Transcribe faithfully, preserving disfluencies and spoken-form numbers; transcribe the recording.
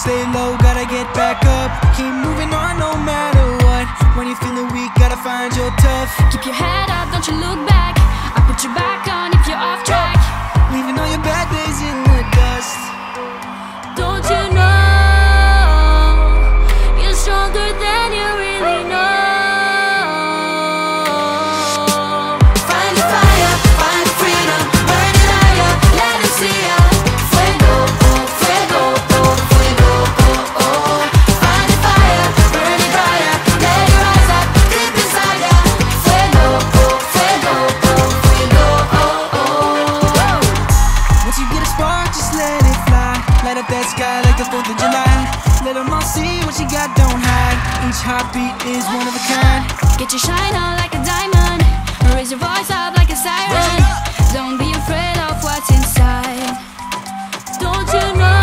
stay low, gotta get back up. Keep moving on no matter what. When you're feeling weak, gotta find your tough. Keep your head up, don't you look back. I'll put your back on if you're off track. Leaving all your bad days in the dust. Don't you know you're stronger than you really know? Each heartbeat is one of a kind. Get your shine on like a diamond. Raise your voice up like a siren. Don't be afraid of what's inside. Don't you know?